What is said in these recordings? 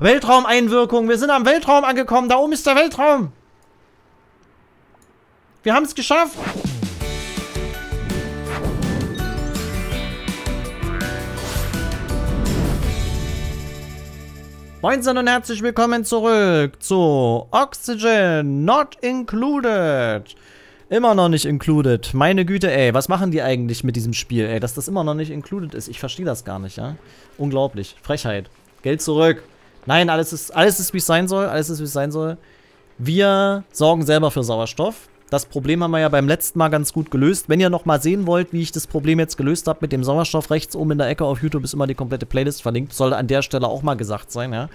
Weltraumeinwirkung. Wir sind am Weltraum angekommen. Da oben ist der Weltraum. Wir haben es geschafft. Moinsen und herzlich willkommen zurück zu Oxygen Not Included. Immer noch nicht included. Meine Güte, ey. Was machen die eigentlich mit diesem Spiel, ey? Dass das immer noch nicht included ist. Ich verstehe das gar nicht, ja? Unglaublich. Frechheit. Geld zurück. Nein, alles ist, wie es sein soll. Alles ist, wie es sein soll. Wir sorgen selber für Sauerstoff. Das Problem haben wir ja beim letzten Mal ganz gut gelöst. Wenn ihr nochmal sehen wollt, wie ich das Problem jetzt gelöst habe mit dem Sauerstoff, rechts oben in der Ecke auf YouTube ist immer die komplette Playlist verlinkt. Soll an der Stelle auch mal gesagt sein, ja.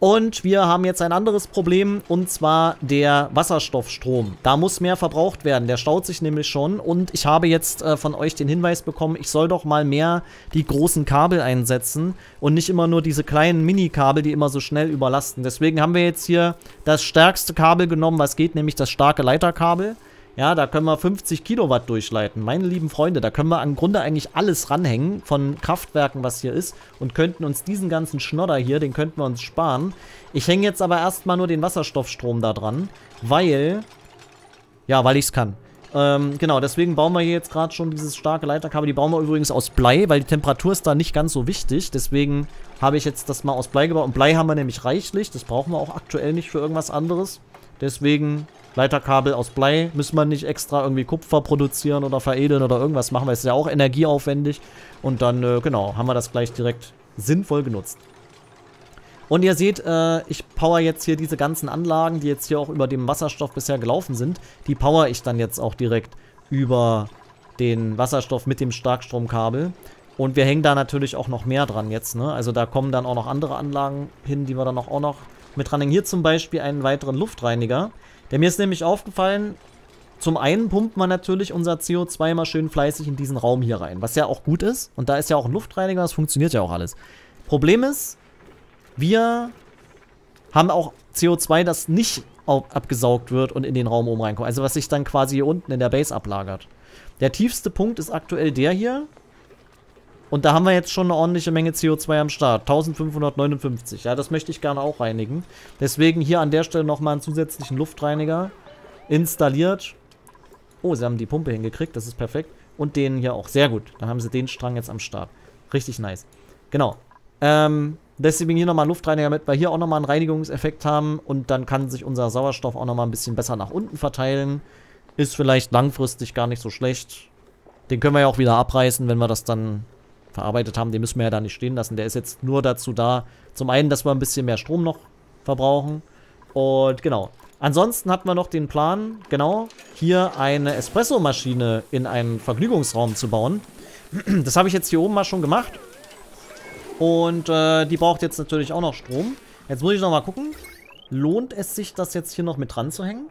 Und wir haben jetzt ein anderes Problem, und zwar der Wasserstoffstrom. Da muss mehr verbraucht werden, der staut sich nämlich schon. Und ich habe jetzt von euch den Hinweis bekommen, ich soll doch mal mehr die großen Kabel einsetzen und nicht immer nur diese kleinen Mini-Kabel, die immer so schnell überlasten. Deswegen haben wir jetzt hier das stärkste Kabel genommen, was geht, nämlich das starke Leiterkabel. Ja, da können wir 50 Kilowatt durchleiten. Meine lieben Freunde, da können wir im Grunde eigentlich alles ranhängen von Kraftwerken, was hier ist. Und könnten uns diesen ganzen Schnodder hier, den könnten wir uns sparen. Ich hänge jetzt aber erstmal nur den Wasserstoffstrom da dran, weil... Ja, weil ich es kann. Genau, deswegen bauen wir hier jetzt gerade schon dieses starke Leiterkabel. Die bauen wir übrigens aus Blei, weil die Temperatur ist da nicht ganz so wichtig. Deswegen habe ich jetzt das mal aus Blei gebaut. Und Blei haben wir nämlich reichlich. Das brauchen wir auch aktuell nicht für irgendwas anderes. Deswegen... Leiterkabel aus Blei, müssen wir nicht extra irgendwie Kupfer produzieren oder veredeln oder irgendwas machen, weil es ist ja auch energieaufwendig. Und dann, genau, haben wir das gleich direkt sinnvoll genutzt. Und ihr seht, ich power jetzt hier diese ganzen Anlagen, die jetzt hier auch über dem Wasserstoff bisher gelaufen sind, die power ich dann jetzt auch direkt über den Wasserstoff mit dem Starkstromkabel. Und wir hängen da natürlich auch noch mehr dran jetzt, ne? Also da kommen dann auch noch andere Anlagen hin, die wir dann auch noch mit dranhängen. Hier zum Beispiel einen weiteren Luftreiniger. Denn mir ist nämlich aufgefallen, zum einen pumpen wir natürlich unser CO2 mal schön fleißig in diesen Raum hier rein. Was ja auch gut ist. Und da ist ja auch ein Luftreiniger, das funktioniert ja auch alles. Problem ist, wir haben auch CO2, das nicht abgesaugt wird und in den Raum oben reinkommt. Also was sich dann quasi hier unten in der Base ablagert. Der tiefste Punkt ist aktuell der hier. Und da haben wir jetzt schon eine ordentliche Menge CO2 am Start. 1559. Ja, das möchte ich gerne auch reinigen. Deswegen hier an der Stelle nochmal einen zusätzlichen Luftreiniger installiert. Oh, sie haben die Pumpe hingekriegt. Das ist perfekt. Und den hier auch. Sehr gut. Dann haben sie den Strang jetzt am Start. Richtig nice. Genau. Deswegen hier nochmal einen Luftreiniger mit, weil wir hier auch nochmal einen Reinigungseffekt haben. Und dann kann sich unser Sauerstoff auch nochmal ein bisschen besser nach unten verteilen. Ist vielleicht langfristig gar nicht so schlecht. Den können wir ja auch wieder abreißen, wenn wir das dann... verarbeitet haben, den müssen wir ja da nicht stehen lassen. Der ist jetzt nur dazu da, zum einen, dass wir ein bisschen mehr Strom noch verbrauchen. Und genau. Ansonsten hatten wir noch den Plan, genau, hier eine Espresso-Maschine in einen Vergnügungsraum zu bauen. Das habe ich jetzt hier oben mal schon gemacht. Und die braucht jetzt natürlich auch noch Strom. Jetzt muss ich nochmal gucken. Lohnt es sich, das jetzt hier noch mit dran zu hängen?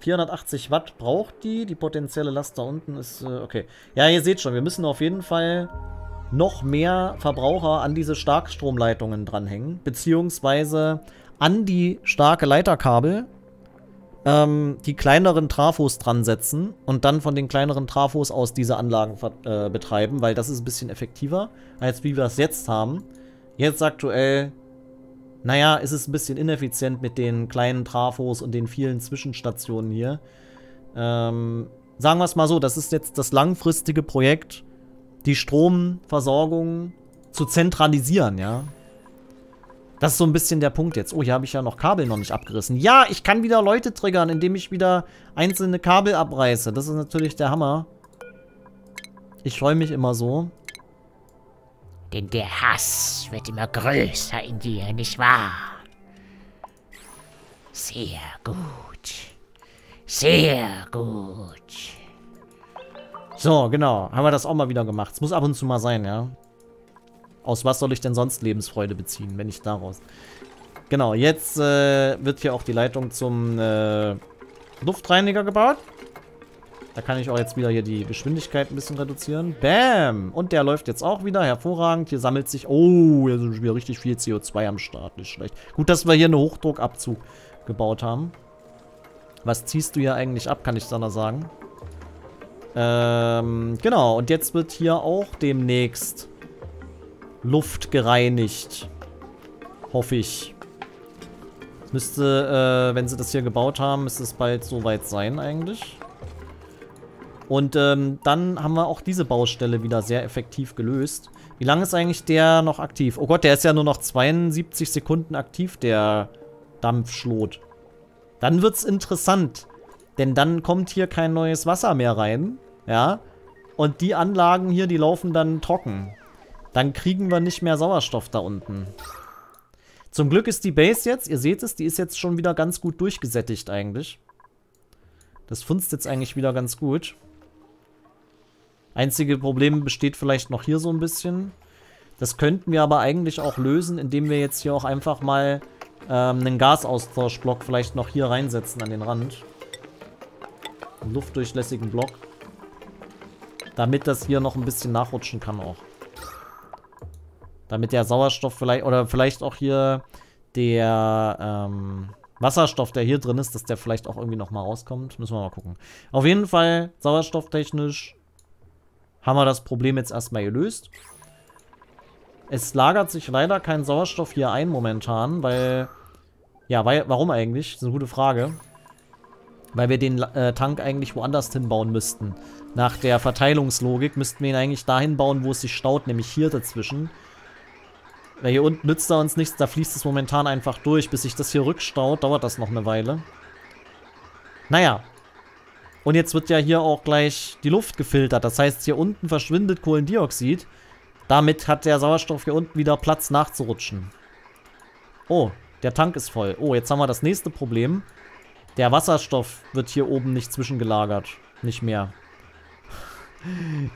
480 Watt braucht die. Die potenzielle Last da unten ist... okay. Ja, ihr seht schon, wir müssen auf jeden Fall noch mehr Verbraucher an diese Starkstromleitungen dranhängen. Beziehungsweise an die starke Leiterkabel die kleineren Trafos dran setzen und dann von den kleineren Trafos aus diese Anlagen betreiben, weil das ist ein bisschen effektiver, als wie wir es jetzt haben. Jetzt aktuell... Naja, es ist ein bisschen ineffizient mit den kleinen Trafos und den vielen Zwischenstationen hier. Sagen wir es mal so, das ist jetzt das langfristige Projekt, die Stromversorgung zu zentralisieren, ja. Das ist so ein bisschen der Punkt jetzt. Oh, hier habe ich ja noch Kabel noch nicht abgerissen. Ja, ich kann wieder Leute triggern, indem ich wieder einzelne Kabel abreiße. Das ist natürlich der Hammer. Ich freue mich immer so. Denn der Hass wird immer größer in dir, nicht wahr? Sehr gut. Sehr gut. So, genau. Haben wir das auch mal wieder gemacht. Es muss ab und zu mal sein, ja? Aus was soll ich denn sonst Lebensfreude beziehen, wenn nicht daraus? Genau, jetzt wird hier auch die Leitung zum Luftreiniger gebaut. Da kann ich auch jetzt wieder hier die Geschwindigkeit ein bisschen reduzieren. Bam! Und der läuft jetzt auch wieder. Hervorragend. Hier sammelt sich... Oh, hier sind wieder richtig viel CO2 am Start. Nicht schlecht. Gut, dass wir hier einen Hochdruckabzug gebaut haben. Was ziehst du hier eigentlich ab, kann ich dann da sagen. Genau. Und jetzt wird hier auch demnächst Luft gereinigt. Hoffe ich. Müsste, wenn sie das hier gebaut haben, müsste es bald soweit sein eigentlich. Und dann haben wir auch diese Baustelle wieder sehr effektiv gelöst. Wie lange ist eigentlich der noch aktiv? Oh Gott, der ist ja nur noch 72 Sekunden aktiv, der Dampfschlot. Dann wird's interessant, denn dann kommt hier kein neues Wasser mehr rein, ja. Und die Anlagen hier, die laufen dann trocken. Dann kriegen wir nicht mehr Sauerstoff da unten. Zum Glück ist die Base jetzt, ihr seht es, die ist jetzt schon wieder ganz gut durchgesättigt eigentlich. Das funzt jetzt eigentlich wieder ganz gut. Einzige Problem besteht vielleicht noch hier so ein bisschen. Das könnten wir aber eigentlich auch lösen, indem wir jetzt hier auch einfach mal einen Gasaustauschblock vielleicht noch hier reinsetzen an den Rand. Einen luftdurchlässigen Block. Damit das hier noch ein bisschen nachrutschen kann auch. Damit der Sauerstoff vielleicht, oder vielleicht auch hier der Wasserstoff, der hier drin ist, dass der vielleicht auch irgendwie nochmal rauskommt. Müssen wir mal gucken. Auf jeden Fall, sauerstofftechnisch haben wir das Problem jetzt erstmal gelöst. Es lagert sich leider kein Sauerstoff hier ein momentan, weil... Ja, weil, warum eigentlich? Das ist eine gute Frage. Weil wir den Tank eigentlich woanders hinbauen müssten. Nach der Verteilungslogik müssten wir ihn eigentlich dahin bauen, wo es sich staut, nämlich hier dazwischen. Weil hier unten nützt er uns nichts, da fließt es momentan einfach durch. Bis sich das hier rückstaut, dauert das noch eine Weile. Naja. Und jetzt wird ja hier auch gleich die Luft gefiltert. Das heißt, hier unten verschwindet Kohlendioxid. Damit hat der Sauerstoff hier unten wieder Platz nachzurutschen. Oh, der Tank ist voll. Oh, jetzt haben wir das nächste Problem. Der Wasserstoff wird hier oben nicht zwischengelagert. Nicht mehr.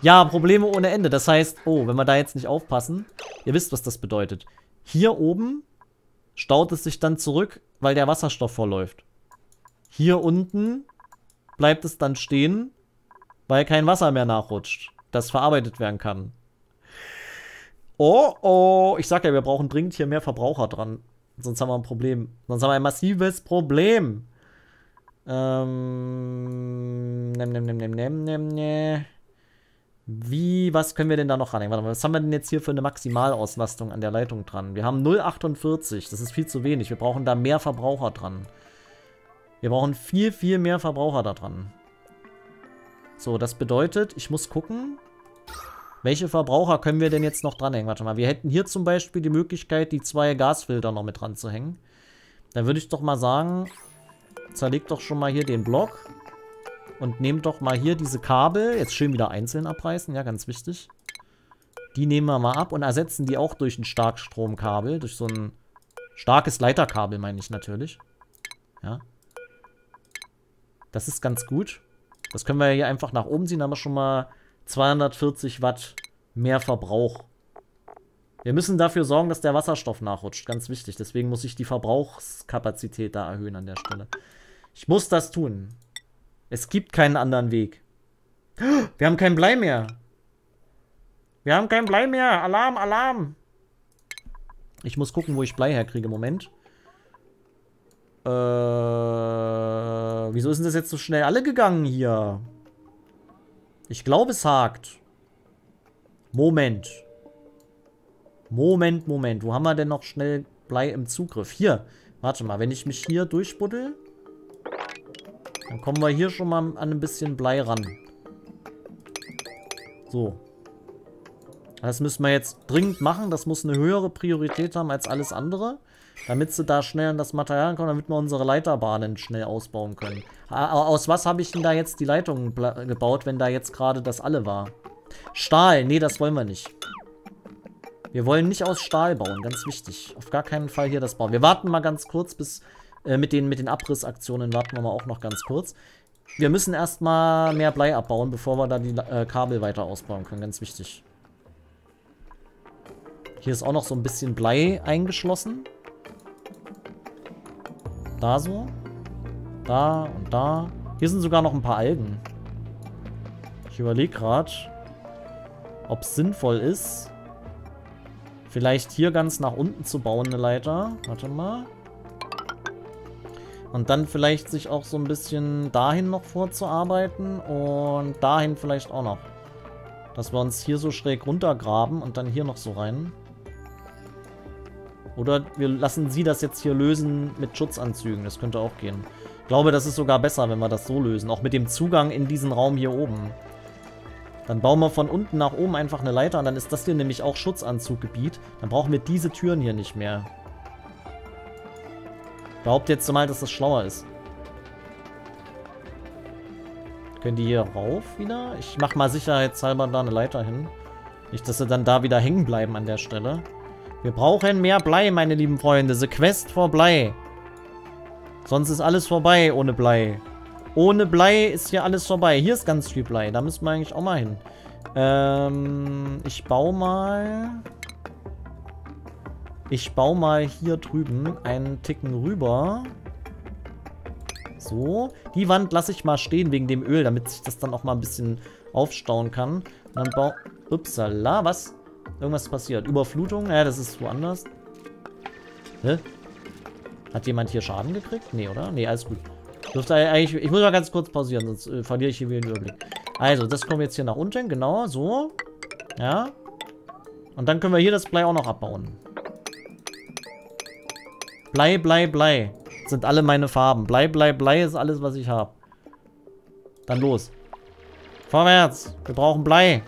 Ja, Probleme ohne Ende. Das heißt, oh, wenn wir da jetzt nicht aufpassen, ihr wisst, was das bedeutet. Hier oben staut es sich dann zurück, weil der Wasserstoff vorläuft. Hier unten bleibt es dann stehen, weil kein Wasser mehr nachrutscht, das verarbeitet werden kann. Oh, oh, ich sag ja, wir brauchen dringend hier mehr Verbraucher dran. Sonst haben wir ein Problem. Sonst haben wir ein massives Problem. Wie, was können wir denn da noch ranhängen? Warte mal, was haben wir denn jetzt hier für eine Maximalauslastung an der Leitung dran? Wir haben 0,48, das ist viel zu wenig. Wir brauchen da mehr Verbraucher dran. Wir brauchen viel, viel mehr Verbraucher da dran. So, das bedeutet, ich muss gucken, welche Verbraucher können wir denn jetzt noch dranhängen? Warte mal, wir hätten hier zum Beispiel die Möglichkeit, die zwei Gasfilter noch mit dran zu hängen. Dann würde ich doch mal sagen, zerlegt doch schon mal hier den Block. Und nehmt doch mal hier diese Kabel, jetzt schön wieder einzeln abreißen, ja, ganz wichtig. Die nehmen wir mal ab und ersetzen die auch durch ein Starkstromkabel, durch so ein starkes Leiterkabel, meine ich natürlich. Ja. Das ist ganz gut. Das können wir hier einfach nach oben ziehen, da haben wir schon mal 240 Watt mehr Verbrauch. Wir müssen dafür sorgen, dass der Wasserstoff nachrutscht, ganz wichtig. Deswegen muss ich die Verbrauchskapazität da erhöhen an der Stelle. Ich muss das tun. Es gibt keinen anderen Weg. Wir haben kein Blei mehr. Wir haben kein Blei mehr. Alarm, Alarm. Ich muss gucken, wo ich Blei herkriege. Moment. Wieso ist denn das jetzt so schnell alle gegangen hier? Ich glaube, es hakt. Moment. Moment, Moment. Wo haben wir denn noch schnell Blei im Zugriff? Hier. Warte mal, wenn ich mich hier durchbuddel... Dann kommen wir hier schon mal an ein bisschen Blei ran. So. Das müssen wir jetzt dringend machen. Das muss eine höhere Priorität haben als alles andere. Damit sie da schnell an das Material kommen, damit wir unsere Leiterbahnen schnell ausbauen können. Aus was habe ich denn da jetzt die Leitungen gebaut, wenn da jetzt gerade das alle war? Stahl. Nee, das wollen wir nicht. Wir wollen nicht aus Stahl bauen. Ganz wichtig. Auf gar keinen Fall hier das bauen. Wir warten mal ganz kurz, bis... Mit den Abrissaktionen warten wir mal auch noch ganz kurz. Wir müssen erstmal mehr Blei abbauen, bevor wir da die Kabel weiter ausbauen können. Ganz wichtig. Hier ist auch noch so ein bisschen Blei eingeschlossen. Da so. Da und da. Hier sind sogar noch ein paar Algen. Ich überlege gerade, ob es sinnvoll ist, vielleicht hier ganz nach unten zu bauen, eine Leiter. Warte mal. Und dann vielleicht sich auch so ein bisschen dahin noch vorzuarbeiten und dahin vielleicht auch noch. Dass wir uns hier so schräg runtergraben und dann hier noch so rein. Oder wir lassen sie das jetzt hier lösen mit Schutzanzügen. Das könnte auch gehen. Ich glaube, das ist sogar besser, wenn wir das so lösen. Auch mit dem Zugang in diesen Raum hier oben. Dann bauen wir von unten nach oben einfach eine Leiter. Und dann ist das hier nämlich auch Schutzanzuggebiet. Dann brauchen wir diese Türen hier nicht mehr. Ich behaupte jetzt mal, dass das schlauer ist. Können die hier rauf wieder? Ich mache mal sicherheitshalber da eine Leiter hin. Nicht, dass sie dann da wieder hängen bleiben an der Stelle. Wir brauchen mehr Blei, meine lieben Freunde. The Quest for Blei. Sonst ist alles vorbei ohne Blei. Ohne Blei ist hier alles vorbei. Hier ist ganz viel Blei. Da müssen wir eigentlich auch mal hin. Ich baue mal... Ich baue mal hier drüben einen Ticken rüber. So. Die Wand lasse ich mal stehen wegen dem Öl, damit sich das dann auch mal ein bisschen aufstauen kann. Und dann baue... Upsala, was? Irgendwas passiert. Überflutung? Ja, das ist woanders. Hä? Hat jemand hier Schaden gekriegt? Nee, oder? Nee, alles gut. Ich muss mal ganz kurz pausieren, sonst verliere ich hier wieder den Überblick. Also, das kommt jetzt hier nach unten. Genau, so. Ja. Und dann können wir hier das Blei auch noch abbauen. Blei, Blei, Blei. Das sind alle meine Farben. Blei, Blei, Blei ist alles, was ich habe. Dann los. Vorwärts. Wir brauchen Blei.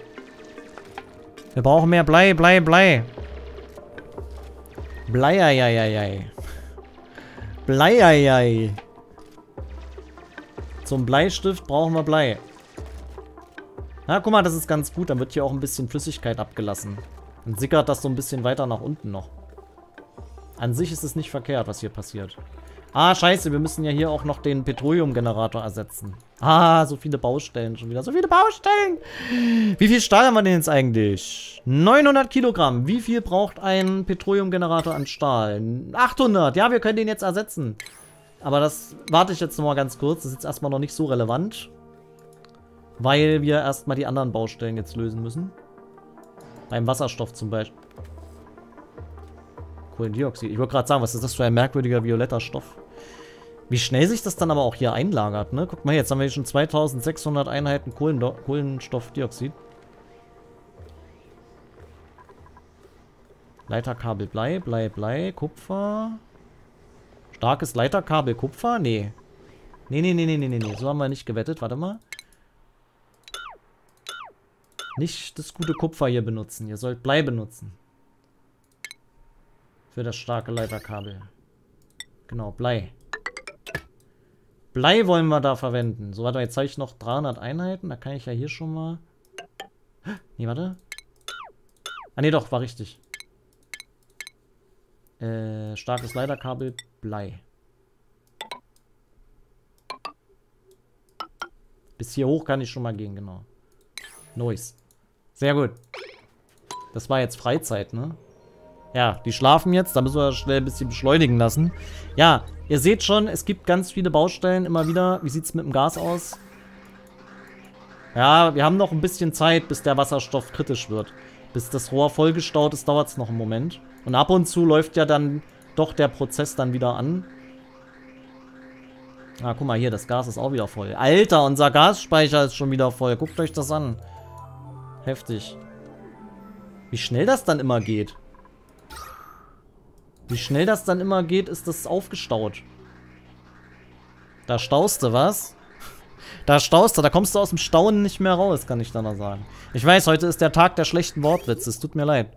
Wir brauchen mehr Blei, Blei, Blei. Blei, ei, ei, ei, ei. Blei, ei, ei. Zum Bleistift brauchen wir Blei. Na, guck mal, das ist ganz gut. Dann wird hier auch ein bisschen Flüssigkeit abgelassen. Dann sickert das so ein bisschen weiter nach unten noch. An sich ist es nicht verkehrt, was hier passiert. Ah, scheiße, wir müssen ja hier auch noch den Petroleumgenerator ersetzen. Ah, so viele Baustellen schon wieder. So viele Baustellen! Wie viel Stahl haben wir denn jetzt eigentlich? 900 Kilogramm. Wie viel braucht ein Petroleumgenerator an Stahl? 800. Ja, wir können den jetzt ersetzen. Aber das warte ich jetzt nochmal ganz kurz. Das ist jetzt erstmal noch nicht so relevant. Weil wir erstmal die anderen Baustellen jetzt lösen müssen. Beim Wasserstoff zum Beispiel. Kohlendioxid. Ich wollte gerade sagen, was ist das für ein merkwürdiger violetter Stoff? Wie schnell sich das dann aber auch hier einlagert, ne? Guck mal, jetzt haben wir hier schon 2600 Einheiten Kohlenstoffdioxid. Leiterkabel Blei, Blei, Blei, Kupfer. Starkes Leiterkabel Kupfer? Nee. Nee, nee, nee, nee, nee, nee, nee. So haben wir nicht gewettet. Warte mal. Nicht das gute Kupfer hier benutzen. Ihr sollt Blei benutzen. Für das starke Leiterkabel. Genau, Blei. Blei wollen wir da verwenden. So, warte mal, jetzt habe ich noch 300 Einheiten. Da kann ich ja hier schon mal... Nee, warte. Ah, nee, doch, war richtig. Starkes Leiterkabel, Blei. Bis hier hoch kann ich schon mal gehen, genau. Nice. Sehr gut. Das war jetzt Freizeit, ne? Ja, die schlafen jetzt. Da müssen wir schnell ein bisschen beschleunigen lassen. Ja, ihr seht schon, es gibt ganz viele Baustellen immer wieder. Wie sieht es mit dem Gas aus? Ja, wir haben noch ein bisschen Zeit, bis der Wasserstoff kritisch wird. Bis das Rohr vollgestaut ist, dauert es noch einen Moment. Und ab und zu läuft ja dann doch der Prozess dann wieder an. Ah, guck mal hier, das Gas ist auch wieder voll. Alter, unser Gasspeicher ist schon wieder voll. Guckt euch das an. Heftig. Wie schnell das dann immer geht. Wie schnell das dann immer geht, ist das aufgestaut. Da staust du, was? Da staust du, da kommst du aus dem Staunen nicht mehr raus, kann ich da noch sagen. Ich weiß, heute ist der Tag der schlechten Wortwitze, es tut mir leid.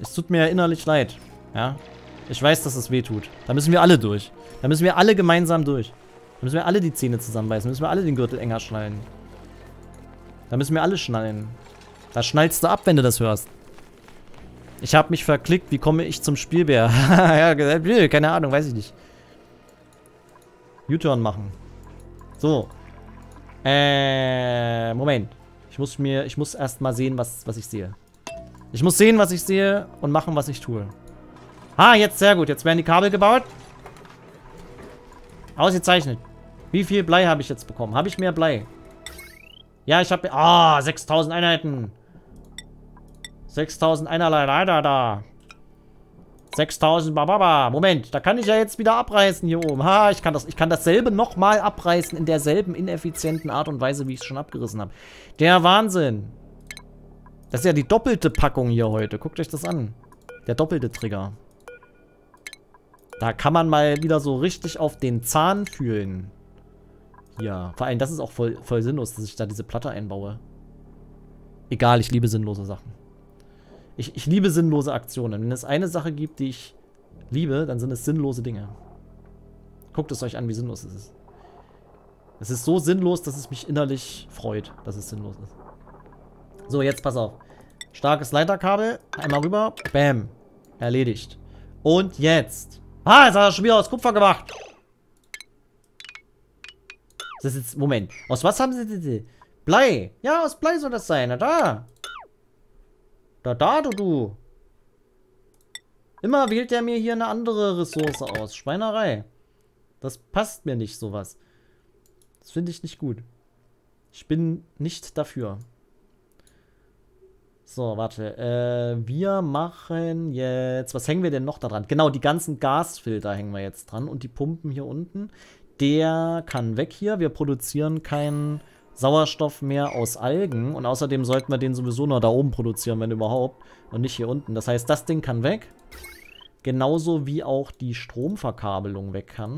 Es tut mir innerlich leid, ja. Ich weiß, dass es weh tut. Da müssen wir alle durch. Da müssen wir alle gemeinsam durch. Da müssen wir alle die Zähne zusammenbeißen, da müssen wir alle den Gürtel enger schnallen. Da müssen wir alle schnallen. Da schnallst du ab, wenn du das hörst. Ich habe mich verklickt, wie komme ich zum Spielbär? Ja, keine Ahnung, weiß ich nicht. U-Turn machen. So. Moment. Ich muss erst mal sehen, was ich sehe. Ich muss sehen, was ich sehe und machen, was ich tue. Ah, jetzt sehr gut. Jetzt werden die Kabel gebaut. Ausgezeichnet. Wie viel Blei habe ich jetzt bekommen? Habe ich mehr Blei? Ja, ich habe... Ah, 6000 Einheiten. 6000 einerlei, leider da. 6000 bababa. Moment, da kann ich ja jetzt wieder abreißen hier oben. Ha, ich kann dasselbe nochmal abreißen in derselben ineffizienten Art und Weise, wie ich es schon abgerissen habe. Der Wahnsinn. Das ist ja die doppelte Packung hier heute. Guckt euch das an. Der doppelte Trigger. Da kann man mal wieder so richtig auf den Zahn fühlen. Ja, vor allem das ist auch voll sinnlos, dass ich da diese Platte einbaue. Egal, ich liebe sinnlose Sachen. Ich liebe sinnlose Aktionen. Wenn es eine Sache gibt, die ich liebe, dann sind es sinnlose Dinge. Guckt es euch an, wie sinnlos es ist. Es ist so sinnlos, dass es mich innerlich freut, dass es sinnlos ist. So, jetzt pass auf. Starkes Leiterkabel. Einmal rüber. Bam. Erledigt. Und jetzt. Ah, jetzt hat er schon wieder aus Kupfer gemacht. Das ist jetzt... Moment. Aus was haben sie die? Blei. Ja, aus Blei soll das sein. Na da. Du. Immer wählt er mir hier eine andere Ressource aus. Schweinerei. Das passt mir nicht, sowas. Das finde ich nicht gut. Ich bin nicht dafür. So, warte. Wir machen jetzt... Was hängen wir denn noch da dran? Genau, die ganzen Gasfilter hängen wir jetzt dran. Und die Pumpen hier unten. Der kann weg hier. Wir produzieren keinen Sauerstoff mehr aus Algen. Und außerdem sollten wir den sowieso nur da oben produzieren, wenn überhaupt. Und nicht hier unten. Das heißt, das Ding kann weg. Genauso wie auch die Stromverkabelung weg kann.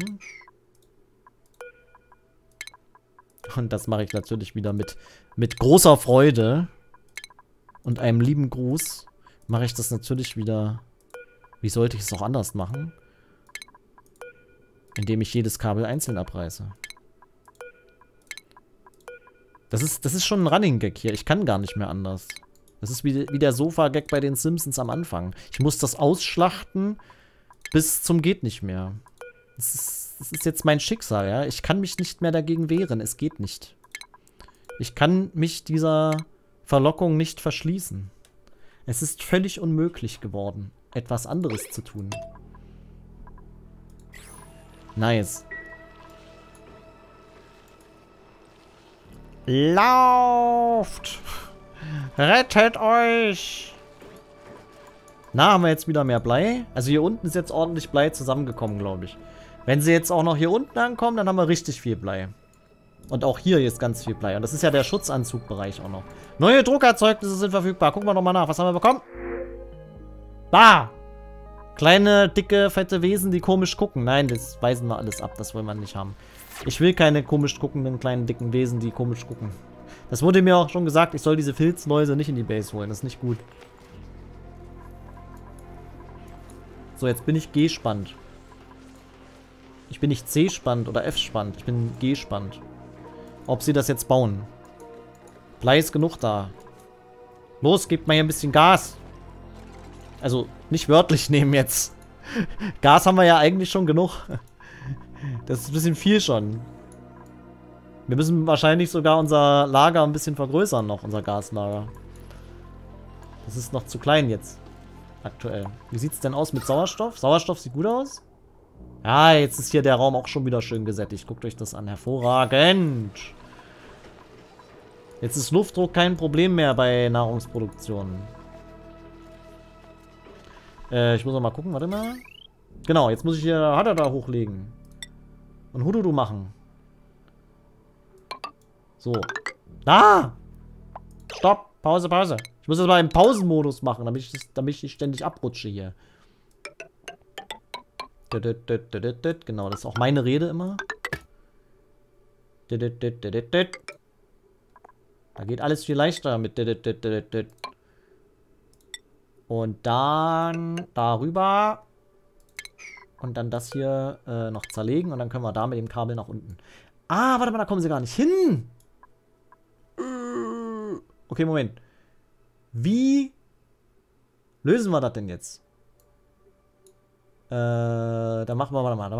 Und das mache ich natürlich wieder mit großer Freude. Und einem lieben Gruß mache ich das natürlich wieder. Wie sollte ich es auch anders machen? Indem ich jedes Kabel einzeln abreiße. Das ist schon ein Running Gag hier. Ich kann gar nicht mehr anders. Das ist wie der Sofa-Gag bei den Simpsons am Anfang. Ich muss das ausschlachten bis zum geht nicht mehr. Das ist jetzt mein Schicksal, ja. Ich kann mich nicht mehr dagegen wehren. Es geht nicht. Ich kann mich dieser Verlockung nicht verschließen. Es ist völlig unmöglich geworden, etwas anderes zu tun. Nice. Lauft! Rettet euch! Na, haben wir jetzt wieder mehr Blei? Also hier unten ist jetzt ordentlich Blei zusammengekommen, glaube ich. Wenn sie jetzt auch noch hier unten ankommen, dann haben wir richtig viel Blei. Und auch hier ist ganz viel Blei. Und das ist ja der Schutzanzugbereich auch noch. Neue Druckerzeugnisse sind verfügbar. Gucken wir nochmal nach. Was haben wir bekommen? Bah! Kleine, dicke, fette Wesen, die komisch gucken. Nein, das weisen wir alles ab. Das wollen wir nicht haben. Ich will keine komisch guckenden kleinen, dicken Wesen, die komisch gucken. Das wurde mir auch schon gesagt. Ich soll diese Filzläuse nicht in die Base holen. Das ist nicht gut. So, jetzt bin ich G-spannt. Ich bin nicht C-spannt oder F-spannt. Ich bin G-spannt. Ob sie das jetzt bauen. Blei ist genug da. Los, gebt mal hier ein bisschen Gas. Also, nicht wörtlich nehmen jetzt. Gas haben wir ja eigentlich schon genug. Das ist ein bisschen viel schon. Wir müssen wahrscheinlich sogar unser Lager ein bisschen vergrößern noch, unser Gaslager. Das ist noch zu klein jetzt. Aktuell. Wie sieht es denn aus mit Sauerstoff? Sauerstoff sieht gut aus. Ja, jetzt ist hier der Raum auch schon wieder schön gesättigt. Guckt euch das an. Hervorragend. Jetzt ist Luftdruck kein Problem mehr bei Nahrungsproduktion. Ich muss noch mal gucken. Warte mal. Genau, jetzt muss ich hier Hadada hochlegen. Und Hududu machen. So. Ah! Stopp. Pause, Pause. Ich muss das mal im Pausenmodus machen, damit ich nicht ständig abrutsche hier. Genau, das ist auch meine Rede immer. Da geht alles viel leichter mit. Und dann darüber. Und dann das hier noch zerlegen. Und dann können wir da mit dem Kabel nach unten. Ah, warte mal, da kommen sie gar nicht hin. Okay, Moment. Wie lösen wir das denn jetzt? Dann machen wir, warte mal.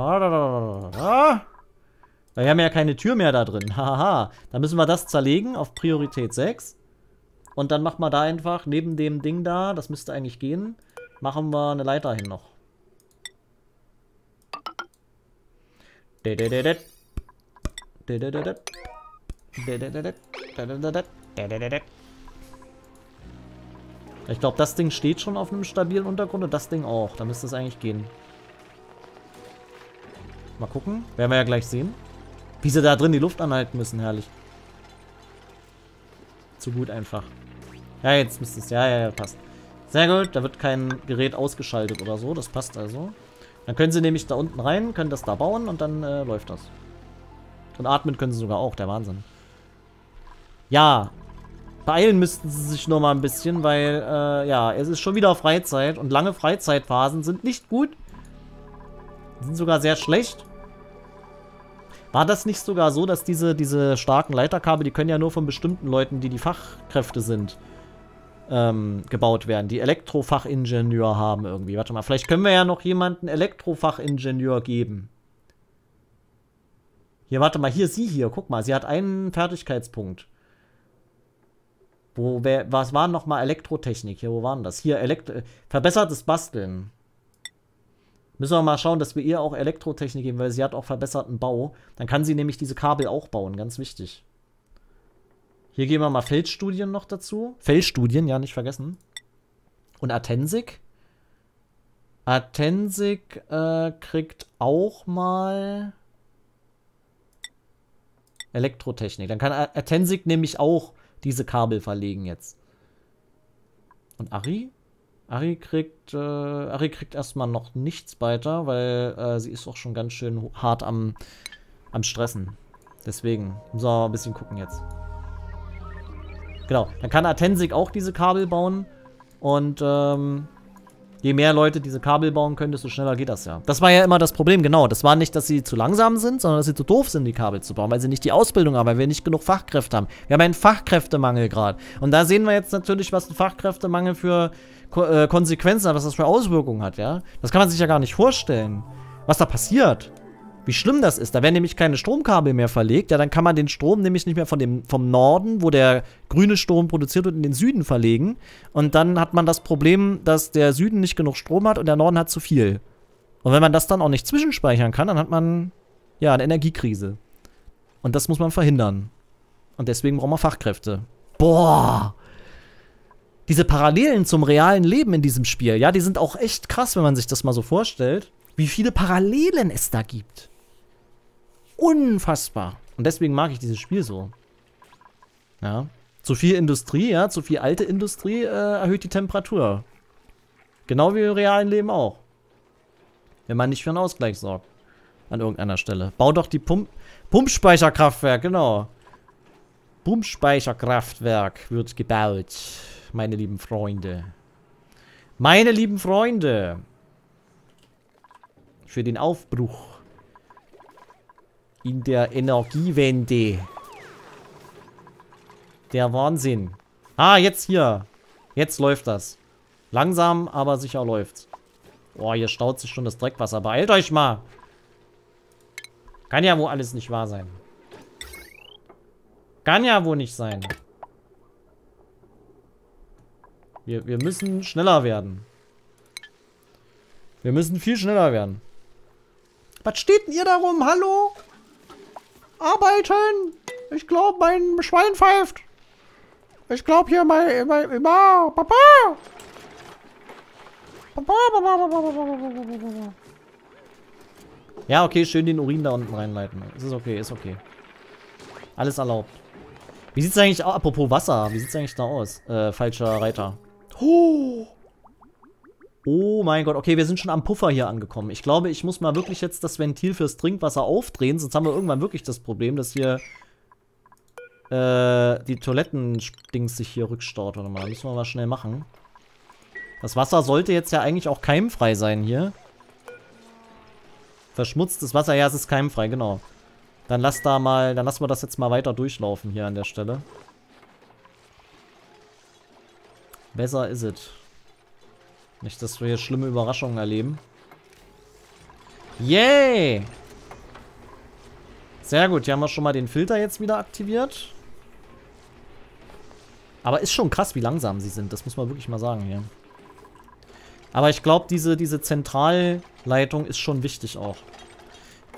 Weil wir haben ja keine Tür mehr da drin. Haha. Dann müssen wir das zerlegen auf Priorität 6. Und dann machen wir da einfach neben dem Ding da, das müsste eigentlich gehen, machen wir eine Leiter hin noch. Ich glaube, das Ding steht schon auf einem stabilen Untergrund und das Ding auch. Da müsste es eigentlich gehen. Mal gucken. Werden wir ja gleich sehen. Wie sie da drin die Luft anhalten müssen. Herrlich. Zu gut einfach. Ja, jetzt müsste es... Ja, passt. Sehr gut. Da wird kein Gerät ausgeschaltet oder so. Das passt also. Dann können sie nämlich da unten rein, können das da bauen und dann läuft das. Und atmen können sie sogar auch, der Wahnsinn. Ja, beeilen müssten sie sich nur mal ein bisschen, weil, ja, es ist schon wieder Freizeit und lange Freizeitphasen sind nicht gut. Sind sogar sehr schlecht. War das nicht sogar so, dass diese starken Leiterkabel, die können ja nur von bestimmten Leuten, die Fachkräfte sind, gebaut werden, die Elektrofachingenieur haben irgendwie. Warte mal, vielleicht können wir ja noch jemanden Elektrofachingenieur geben. Hier, warte mal, hier, sie hier, guck mal, sie hat einen Fertigkeitspunkt. Was war nochmal Elektrotechnik? Hier, wo waren das? Hier, verbessertes Basteln. Müssen wir mal schauen, dass wir ihr auch Elektrotechnik geben, weil sie hat auch verbesserten Bau. Dann kann sie nämlich diese Kabel auch bauen, ganz wichtig. Hier geben wir mal Feldstudien noch dazu. Feldstudien, ja, nicht vergessen. Und Atensik. Atensik kriegt auch mal Elektrotechnik. Dann kann Atensik nämlich auch diese Kabel verlegen jetzt. Und Ari? Ari kriegt erstmal noch nichts weiter, weil sie ist auch schon ganz schön hart am Stressen. Deswegen müssen wir mal ein bisschen gucken jetzt. Genau, dann kann Atensik auch diese Kabel bauen. Und je mehr Leute diese Kabel bauen können, desto schneller geht das ja. Das war ja immer das Problem, genau. Das war nicht, dass sie zu langsam sind, sondern dass sie zu doof sind, die Kabel zu bauen, weil sie nicht die Ausbildung haben, weil wir nicht genug Fachkräfte haben. Wir haben einen Fachkräftemangel gerade. Und da sehen wir jetzt natürlich, was ein Fachkräftemangel für Konsequenzen hat, was das für Auswirkungen hat, ja. Das kann man sich ja gar nicht vorstellen, was da passiert. Wie schlimm das ist. Da werden nämlich keine Stromkabel mehr verlegt. Ja, dann kann man den Strom nämlich nicht mehr vom Norden, wo der grüne Strom produziert wird, in den Süden verlegen. Und dann hat man das Problem, dass der Süden nicht genug Strom hat und der Norden hat zu viel. Und wenn man das dann auch nicht zwischenspeichern kann, dann hat man, ja, eine Energiekrise. Und das muss man verhindern. Und deswegen brauchen wir Fachkräfte. Boah! Diese Parallelen zum realen Leben in diesem Spiel, ja, die sind auch echt krass, wenn man sich das mal so vorstellt. Wie viele Parallelen es da gibt. Unfassbar. Und deswegen mag ich dieses Spiel so. Ja. Zu viel Industrie, ja, zu viel alte Industrie erhöht die Temperatur. Genau wie im realen Leben auch. Wenn man nicht für einen Ausgleich sorgt. An irgendeiner Stelle. Bau doch die Pumpspeicherkraftwerk, genau. Pumpspeicherkraftwerk wird gebaut. Meine lieben Freunde. Meine lieben Freunde. Für den Aufbruch. In der Energiewende. Der Wahnsinn. Ah, jetzt hier. Jetzt läuft das. Langsam, aber sicher läuft's. Oh, hier staut sich schon das Dreckwasser. Beeilt euch mal. Kann ja wohl alles nicht wahr sein. Kann ja wohl nicht sein. Wir müssen schneller werden. Wir müssen viel schneller werden. Was steht denn ihr da rum? Hallo? Arbeiten! Ich glaube, mein Schwein pfeift. Ich glaube hier mein Papa. Papa. Ja, okay, schön den Urin da unten reinleiten. Es ist okay, ist okay. Alles erlaubt. Wie sieht's eigentlich aus? Apropos Wasser, wie sieht's eigentlich da aus? Falscher Reiter. Oh. Oh mein Gott, okay, wir sind schon am Puffer hier angekommen. Ich glaube, ich muss mal wirklich jetzt das Ventil fürs Trinkwasser aufdrehen, sonst haben wir irgendwann wirklich das Problem, dass hier die Toiletten-Dings sich hier rückstaut. Warte mal, das müssen wir mal schnell machen. Das Wasser sollte jetzt ja eigentlich auch keimfrei sein hier. Verschmutztes Wasser, ja, es ist keimfrei, genau. Dann lassen wir das jetzt mal weiter durchlaufen hier an der Stelle. Besser ist es. Nicht, dass wir hier schlimme Überraschungen erleben. Yay! Sehr gut, hier haben wir schon mal den Filter jetzt wieder aktiviert. Aber ist schon krass, wie langsam sie sind. Das muss man wirklich mal sagen hier. Aber ich glaube, diese Zentralleitung ist schon wichtig auch.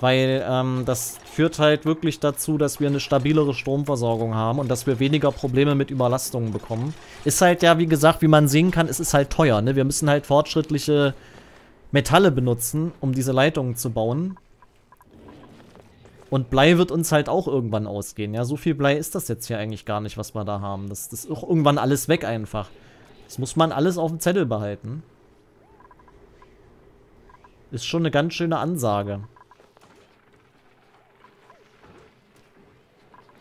Weil das führt halt wirklich dazu, dass wir eine stabilere Stromversorgung haben und dass wir weniger Probleme mit Überlastungen bekommen. Ist halt ja, wie gesagt, wie man sehen kann, es ist halt teuer, ne? Wir müssen halt fortschrittliche Metalle benutzen, um diese Leitungen zu bauen. Und Blei wird uns halt auch irgendwann ausgehen, ja? So viel Blei ist das jetzt hier eigentlich gar nicht, was wir da haben. Das ist auch irgendwann alles weg einfach. Das muss man alles auf dem Zettel behalten. Ist schon eine ganz schöne Ansage.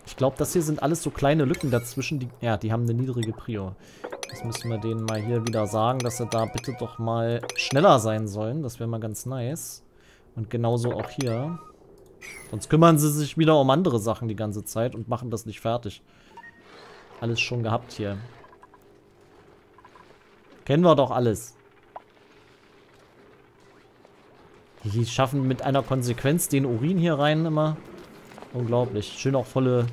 Ich glaube, das hier sind alles so kleine Lücken dazwischen. Die, ja, die haben eine niedrige Prio. Das müssen wir denen mal hier wieder sagen, dass sie da bitte doch mal schneller sein sollen. Das wäre mal ganz nice. Und genauso auch hier. Sonst kümmern sie sich wieder um andere Sachen die ganze Zeit und machen das nicht fertig. Alles schon gehabt hier. Kennen wir doch alles. Die schaffen mit einer Konsequenz den Urin hier rein immer. Unglaublich. Schön auch volle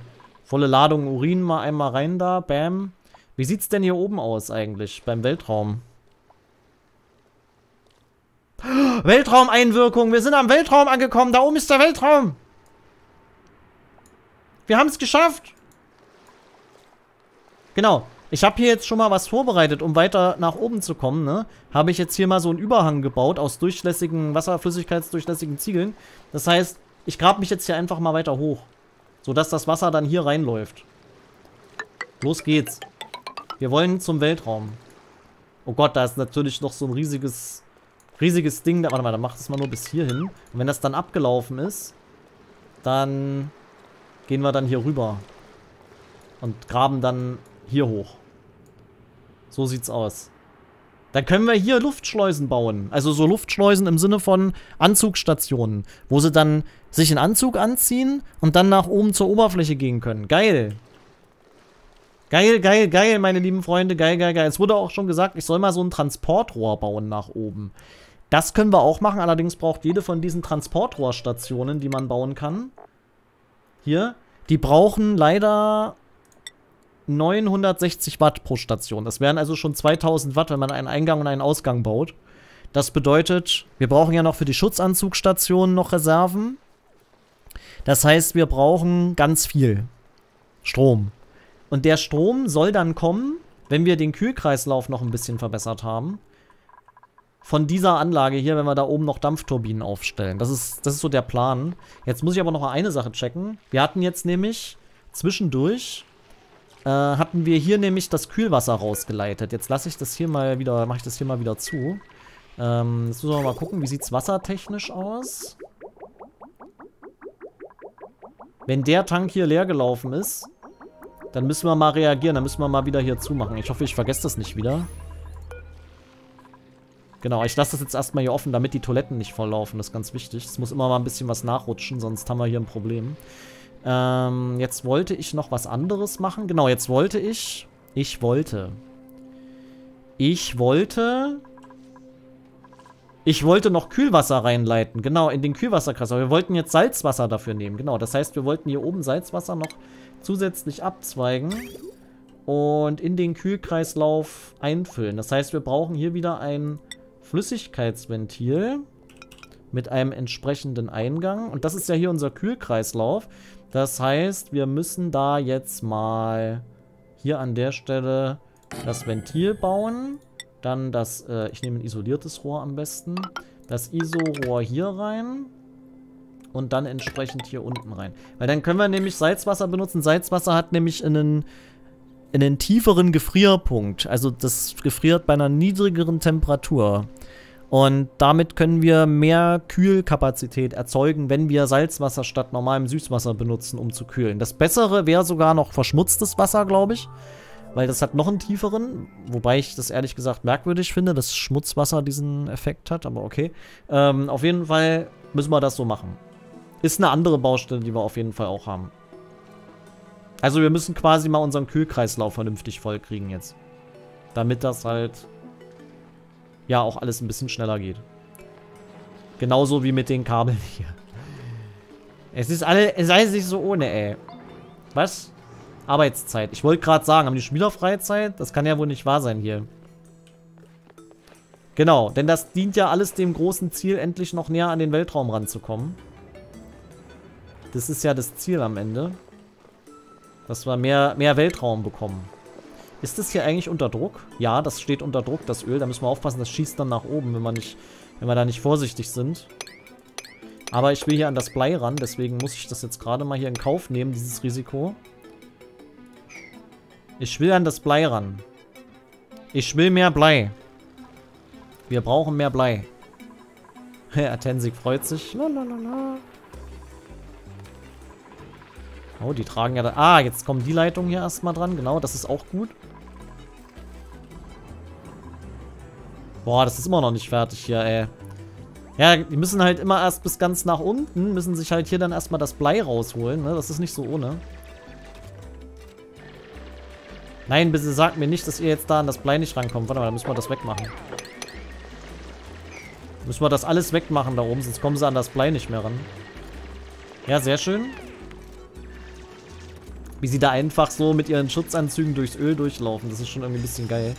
Ladung Urin mal einmal rein da. Bam. Wie sieht's denn hier oben aus eigentlich beim Weltraum? Weltraumeinwirkung. Wir sind am Weltraum angekommen. Da oben ist der Weltraum. Wir haben es geschafft. Genau. Ich habe hier jetzt schon mal was vorbereitet, um weiter nach oben zu kommen, ne? Habe ich jetzt hier mal so einen Überhang gebaut aus durchlässigen, wasserflüssigkeitsdurchlässigen Ziegeln. Das heißt, ich grab mich jetzt hier einfach mal weiter hoch. Sodass das Wasser dann hier reinläuft. Los geht's. Wir wollen zum Weltraum. Oh Gott, da ist natürlich noch so ein riesiges Ding. Da, warte mal, da macht es mal nur bis hierhin. Und wenn das dann abgelaufen ist, dann gehen wir dann hier rüber. Und graben dann hier hoch. So sieht's aus. Dann können wir hier Luftschleusen bauen. Also so Luftschleusen im Sinne von Anzugstationen, wo sie dann sich einen Anzug anziehen und dann nach oben zur Oberfläche gehen können. Geil. Geil, geil, geil, meine lieben Freunde. Geil, geil, geil. Es wurde auch schon gesagt, ich soll mal so ein Transportrohr bauen nach oben. Das können wir auch machen. Allerdings braucht jede von diesen Transportrohrstationen, die man bauen kann. Hier. Die brauchen leider 960 Watt pro Station. Das wären also schon 2000 Watt, wenn man einen Eingang und einen Ausgang baut. Das bedeutet, wir brauchen ja noch für die Schutzanzugstationen noch Reserven. Das heißt, wir brauchen ganz viel Strom. Und der Strom soll dann kommen, wenn wir den Kühlkreislauf noch ein bisschen verbessert haben. Von dieser Anlage hier, wenn wir da oben noch Dampfturbinen aufstellen. Das ist so der Plan. Jetzt muss ich aber noch mal eine Sache checken. Wir hatten jetzt nämlich zwischendurch hatten wir hier nämlich das Kühlwasser rausgeleitet. Jetzt lasse ich das hier mal wieder, mache ich das hier mal wieder zu. Jetzt müssen wir mal gucken, wie sieht es wassertechnisch aus? Wenn der Tank hier leer gelaufen ist, dann müssen wir mal reagieren. Dann müssen wir mal wieder hier zumachen. Ich hoffe, ich vergesse das nicht wieder. Genau, ich lasse das jetzt erstmal hier offen, damit die Toiletten nicht voll laufen. Das ist ganz wichtig. Es muss immer mal ein bisschen was nachrutschen, sonst haben wir hier ein Problem. Jetzt wollte ich noch was anderes machen. Genau, jetzt wollte ich. Ich wollte noch Kühlwasser reinleiten. Genau, in den Kühlwasserkreislauf. Wir wollten jetzt Salzwasser dafür nehmen. Genau, das heißt, wir wollten hier oben Salzwasser noch zusätzlich abzweigen. Und in den Kühlkreislauf einfüllen. Das heißt, wir brauchen hier wieder ein Flüssigkeitsventil. Mit einem entsprechenden Eingang. Und das ist ja hier unser Kühlkreislauf. Das heißt, wir müssen da jetzt mal hier an der Stelle das Ventil bauen. Dann das, ich nehme ein isoliertes Rohr am besten. Das ISO-Rohr hier rein. Und dann entsprechend hier unten rein. Weil dann können wir nämlich Salzwasser benutzen. Salzwasser hat nämlich einen tieferen Gefrierpunkt. Also das gefriert bei einer niedrigeren Temperatur. Und damit können wir mehr Kühlkapazität erzeugen, wenn wir Salzwasser statt normalem Süßwasser benutzen, um zu kühlen. Das Bessere wäre sogar noch verschmutztes Wasser, glaube ich. Weil das hat noch einen tieferen, wobei ich das ehrlich gesagt merkwürdig finde, dass Schmutzwasser diesen Effekt hat, aber okay. Auf jeden Fall müssen wir das so machen. Ist eine andere Baustelle, die wir auf jeden Fall auch haben. Also wir müssen quasi mal unseren Kühlkreislauf vernünftig vollkriegen jetzt. Damit das halt ja auch alles ein bisschen schneller geht. Genauso wie mit den Kabeln hier. Es ist nicht so ohne, ey. Was? Arbeitszeit. Ich wollte gerade sagen, haben die Spieler Freizeit? Das kann ja wohl nicht wahr sein hier. Genau, denn das dient ja alles dem großen Ziel, endlich noch näher an den Weltraum ranzukommen. Das ist ja das Ziel am Ende. Dass wir mehr Weltraum bekommen. Ist das hier eigentlich unter Druck? Ja, das steht unter Druck, das Öl. Da müssen wir aufpassen, das schießt dann nach oben, wenn wir da nicht vorsichtig sind. Aber ich will hier an das Blei ran, deswegen muss ich das jetzt gerade mal hier in Kauf nehmen, dieses Risiko. Ich will an das Blei ran. Ich will mehr Blei. Wir brauchen mehr Blei. Atensik freut sich. Lalalala. Oh, die tragen ja da. Ah, jetzt kommen die Leitungen hier erstmal dran. Genau, das ist auch gut. Boah, das ist immer noch nicht fertig hier, ey. Ja, die müssen halt immer erst bis ganz nach unten, müssen sich halt hier dann erstmal das Blei rausholen, ne? Das ist nicht so ohne. Nein, bitte sagt mir nicht, dass ihr jetzt da an das Blei nicht rankommt. Warte mal, da müssen wir das wegmachen. Müssen wir das alles wegmachen da oben, sonst kommen sie an das Blei nicht mehr ran. Ja, sehr schön. Wie sie da einfach so mit ihren Schutzanzügen durchs Öl durchlaufen. Das ist schon irgendwie ein bisschen geil.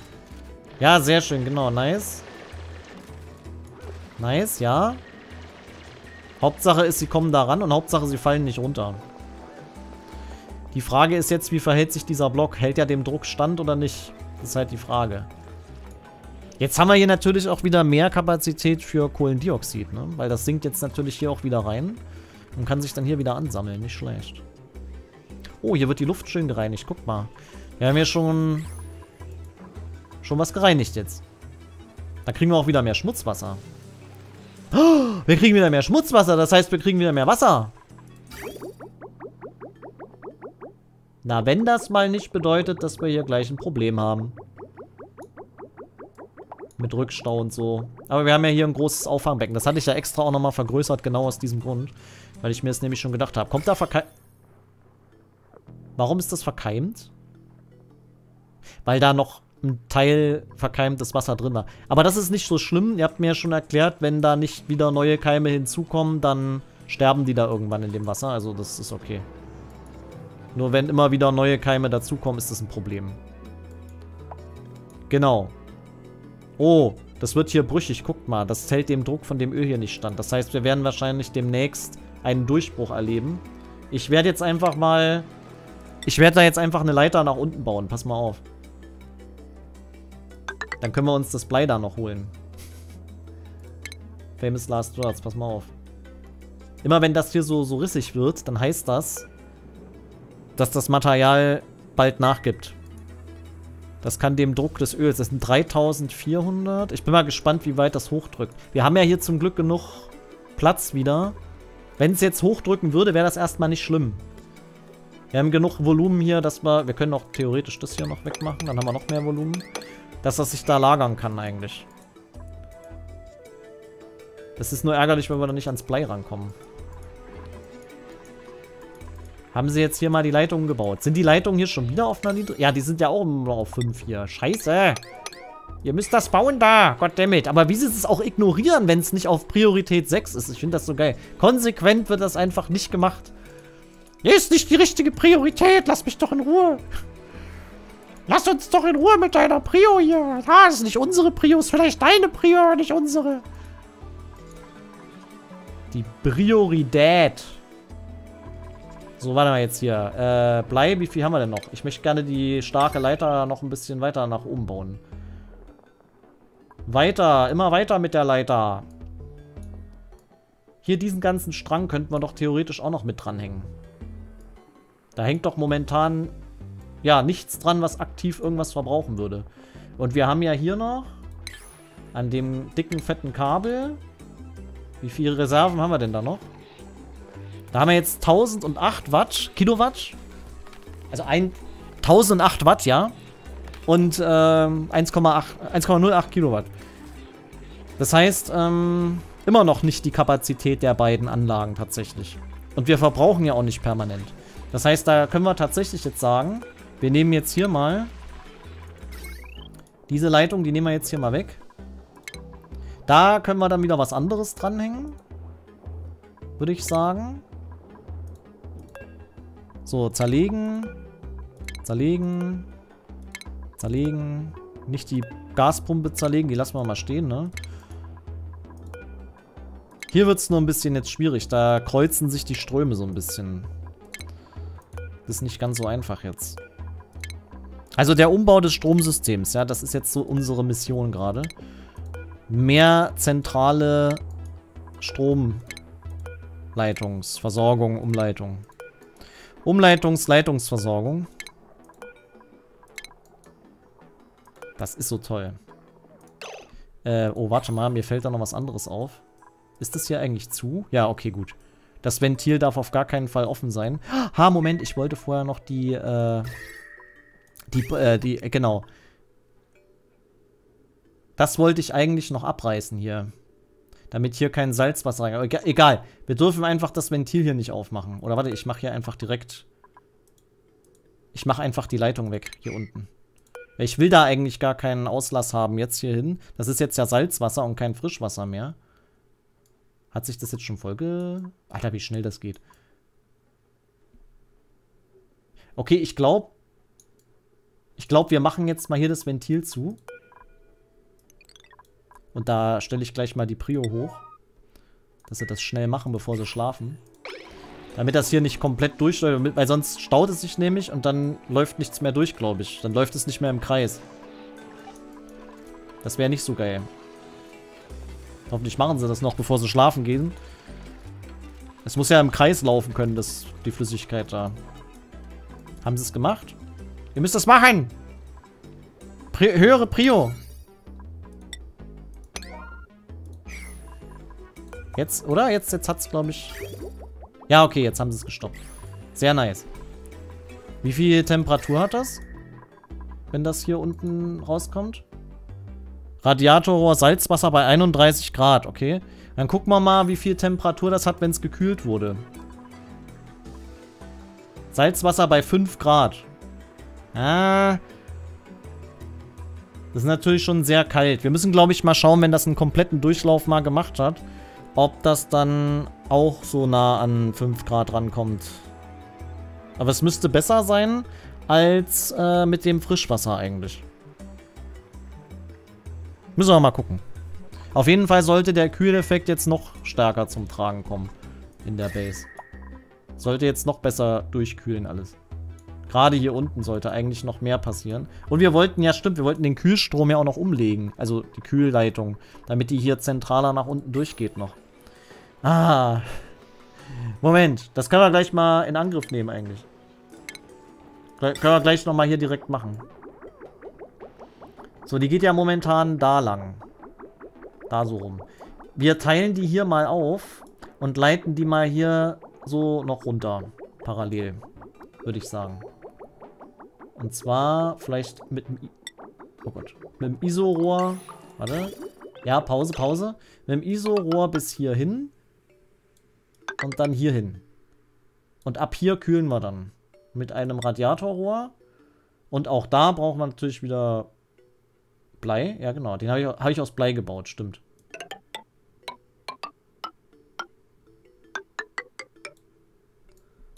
Ja, sehr schön, genau, nice. Nice, ja. Hauptsache ist, sie kommen da ran und Hauptsache, sie fallen nicht runter. Die Frage ist jetzt, wie verhält sich dieser Block? Hält er dem Druck stand oder nicht? Das ist halt die Frage. Jetzt haben wir hier natürlich auch wieder mehr Kapazität für Kohlendioxid, ne? Weil das sinkt jetzt natürlich hier auch wieder rein und kann sich dann hier wieder ansammeln. Nicht schlecht. Oh, hier wird die Luft schön gereinigt. Guck mal. Wir haben hier schon was gereinigt jetzt. Da kriegen wir auch wieder mehr Schmutzwasser. Oh, wir kriegen wieder mehr Schmutzwasser. Das heißt, wir kriegen wieder mehr Wasser. Na, wenn das mal nicht bedeutet, dass wir hier gleich ein Problem haben. Mit Rückstau und so. Aber wir haben ja hier ein großes Auffangbecken. Das hatte ich ja extra auch nochmal vergrößert, genau aus diesem Grund. Weil ich mir das nämlich schon gedacht habe. Kommt da verkeimt? Warum ist das verkeimt? Weil da noch ein Teil verkeimtes Wasser drin war. Aber das ist nicht so schlimm. Ihr habt mir ja schon erklärt, wenn da nicht wieder neue Keime hinzukommen, dann sterben die da irgendwann in dem Wasser. Also das ist okay. Nur wenn immer wieder neue Keime dazukommen, ist das ein Problem. Genau. Oh, das wird hier brüchig. Guckt mal, das hält dem Druck von dem Öl hier nicht stand. Das heißt, wir werden wahrscheinlich demnächst einen Durchbruch erleben. Ich werde jetzt einfach mal... Ich werde da jetzt einfach eine Leiter nach unten bauen. Pass mal auf. Dann können wir uns das Blei da noch holen. Famous Last Words. Pass mal auf. Immer wenn das hier so rissig wird, dann heißt das... dass das Material bald nachgibt. Das kann dem Druck des Öls. Das sind 3400. Ich bin mal gespannt, wie weit das hochdrückt. Wir haben ja hier zum Glück genug Platz wieder. Wenn es jetzt hochdrücken würde, wäre das erstmal nicht schlimm. Wir haben genug Volumen hier, dass wir... Wir können auch theoretisch das hier noch wegmachen. Dann haben wir noch mehr Volumen. Dass das sich da lagern kann eigentlich. Das ist nur ärgerlich, wenn wir da nicht ans Blei rankommen. Haben sie jetzt hier mal die Leitungen gebaut? Sind die Leitungen hier schon wieder auf einer Niedrig... Ja, die sind ja auch immer auf 5 hier. Scheiße! Ihr müsst das bauen da! Goddammit! Aber wie sie es auch ignorieren, wenn es nicht auf Priorität 6 ist? Ich finde das so geil. Konsequent wird das einfach nicht gemacht. Hier ist nicht die richtige Priorität! Lass mich doch in Ruhe! Lass uns doch in Ruhe mit deiner Prio hier! Ah, das ist nicht unsere Prio, ist vielleicht deine Prio, nicht unsere! Die Priorität... So, warte mal jetzt hier. Blei, wie viel haben wir denn noch? Ich möchte gerne die starke Leiter noch ein bisschen weiter nach oben bauen. Weiter, immer weiter mit der Leiter. Hier diesen ganzen Strang könnten wir doch theoretisch auch noch mit dranhängen. Da hängt doch momentan, ja, nichts dran, was aktiv irgendwas verbrauchen würde. Und wir haben ja hier noch an dem dicken, fetten Kabel. Wie viele Reserven haben wir denn da noch? Da haben wir jetzt 1008 Watt, Kilowatt, also 1008 Watt, ja, und 1,08 Kilowatt. Das heißt, immer noch nicht die Kapazität der beiden Anlagen tatsächlich. Und wir verbrauchen ja auch nicht permanent. Das heißt, da können wir tatsächlich jetzt sagen, wir nehmen jetzt hier mal, diese Leitung, die nehmen wir jetzt hier mal weg. Da können wir dann wieder was anderes dranhängen, würde ich sagen. So, zerlegen, zerlegen, zerlegen, nicht die Gaspumpe zerlegen, die lassen wir mal stehen, ne? Hier wird es nur ein bisschen jetzt schwierig, da kreuzen sich die Ströme so ein bisschen. Das ist nicht ganz so einfach jetzt. Also der Umbau des Stromsystems, ja, das ist jetzt so unsere Mission gerade. Mehr zentrale Stromleitungsversorgung, Umleitung. Umleitungsleitungsversorgung. Das ist so toll. Oh, warte mal, mir fällt da noch was anderes auf. Ist das hier eigentlich zu? Ja, okay, gut. Das Ventil darf auf gar keinen Fall offen sein. Ha, Moment, ich wollte vorher noch die, genau. Das wollte ich eigentlich noch abreißen hier. Damit hier kein Salzwasser reinkommt. Egal, wir dürfen einfach das Ventil hier nicht aufmachen. Oder warte, ich mache hier einfach direkt... Ich mache einfach die Leitung weg, hier unten. Ich will da eigentlich gar keinen Auslass haben jetzt hier hin. Das ist jetzt ja Salzwasser und kein Frischwasser mehr. Hat sich das jetzt schon vollge... Alter, wie schnell das geht. Okay, ich glaube... Ich glaube, wir machen jetzt mal hier das Ventil zu. Und da stelle ich gleich mal die Prio hoch. Dass wir das schnell machen, bevor sie schlafen. Damit das hier nicht komplett durchläuft, weil sonst staut es sich nämlich und dann läuft nichts mehr durch, glaube ich. Dann läuft es nicht mehr im Kreis. Das wäre nicht so geil. Hoffentlich machen sie das noch, bevor sie schlafen gehen. Es muss ja im Kreis laufen können, das, die Flüssigkeit da. Haben sie es gemacht? Ihr müsst das machen! Höhere Prio! Jetzt, oder? Jetzt hat es, glaube ich... Ja, okay, jetzt haben sie es gestoppt. Sehr nice. Wie viel Temperatur hat das? Wenn das hier unten rauskommt? Radiatorrohr, Salzwasser bei 31 Grad, okay. Dann gucken wir mal, wie viel Temperatur das hat, wenn es gekühlt wurde. Salzwasser bei 5 Grad. Ah. Das ist natürlich schon sehr kalt. Wir müssen, glaube ich, mal schauen, wenn das einen kompletten Durchlauf mal gemacht hat, ob das dann auch so nah an 5 Grad rankommt. Aber es müsste besser sein als mit dem Frischwasser eigentlich. Müssen wir mal gucken. Auf jeden Fall sollte der Kühleffekt jetzt noch stärker zum Tragen kommen in der Base. Sollte jetzt noch besser durchkühlen alles. Gerade hier unten sollte eigentlich noch mehr passieren. Und wir wollten, ja stimmt, wir wollten den Kühlstrom ja auch noch umlegen. Also die Kühlleitung, damit die hier zentraler nach unten durchgeht noch. Ah. Moment, das können wir gleich mal in Angriff nehmen eigentlich. Können wir gleich nochmal hier direkt machen. So, die geht ja momentan da lang. Da so rum. Wir teilen die hier mal auf und leiten die mal hier so noch runter. Parallel, würde ich sagen. Und zwar vielleicht mit dem... Oh Gott. Mit dem ISO-Rohr. Warte. Ja, Pause, Pause. Mit dem ISO-Rohr bis hier hin. Und dann hier hin. Und ab hier kühlen wir dann. Mit einem Radiatorrohr. Und auch da braucht man natürlich wieder... Blei? Ja, genau. Den hab ich aus Blei gebaut, stimmt.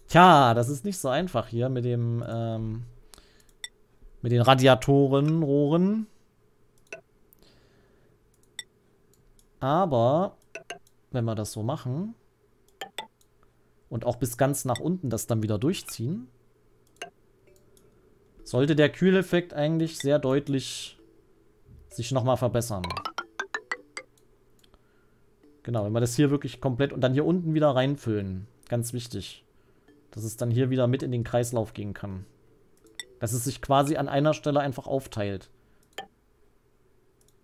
Tja, das ist nicht so einfach hier mit dem, mit den Radiatorenrohren. Aber, wenn wir das so machen und auch bis ganz nach unten das dann wieder durchziehen, sollte der Kühleffekt eigentlich sehr deutlich... sich nochmal verbessern. Genau, wenn wir das hier wirklich komplett und dann hier unten wieder reinfüllen. Ganz wichtig. Dass es dann hier wieder mit in den Kreislauf gehen kann. Dass es sich quasi an einer Stelle einfach aufteilt.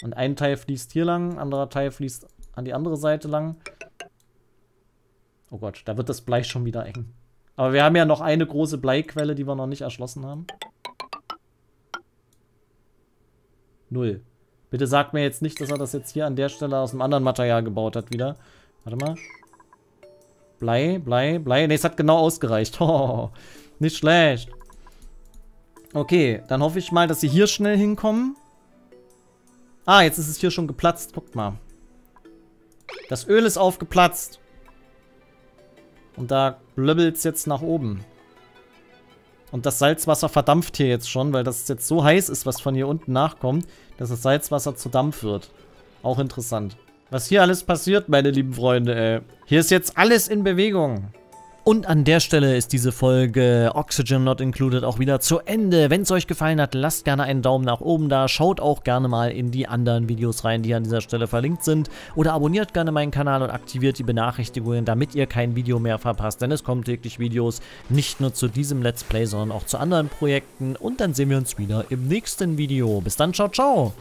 Und ein Teil fließt hier lang, anderer Teil fließt an die andere Seite lang. Oh Gott, da wird das Blei schon wieder eng. Aber wir haben ja noch eine große Bleiquelle, die wir noch nicht erschlossen haben. 0. Bitte sagt mir jetzt nicht, dass er das jetzt hier an der Stelle aus einem anderen Material gebaut hat wieder. Warte mal. Blei, Blei, Blei. Ne, es hat genau ausgereicht. Oh, nicht schlecht. Okay, dann hoffe ich mal, dass sie hier schnell hinkommen. Ah, jetzt ist es hier schon geplatzt. Guckt mal. Das Öl ist aufgeplatzt. Und da blöbbelt es jetzt nach oben. Und das Salzwasser verdampft hier jetzt schon, weil das jetzt so heiß ist, was von hier unten nachkommt, dass das Salzwasser zu Dampf wird. Auch interessant. Was hier alles passiert, meine lieben Freunde, ey. Hier ist jetzt alles in Bewegung. Und an der Stelle ist diese Folge Oxygen Not Included auch wieder zu Ende. Wenn es euch gefallen hat, lasst gerne einen Daumen nach oben da. Schaut auch gerne mal in die anderen Videos rein, die an dieser Stelle verlinkt sind. Oder abonniert gerne meinen Kanal und aktiviert die Benachrichtigungen, damit ihr kein Video mehr verpasst. Denn es kommen täglich Videos, nicht nur zu diesem Let's Play, sondern auch zu anderen Projekten. Und dann sehen wir uns wieder im nächsten Video. Bis dann, ciao, ciao!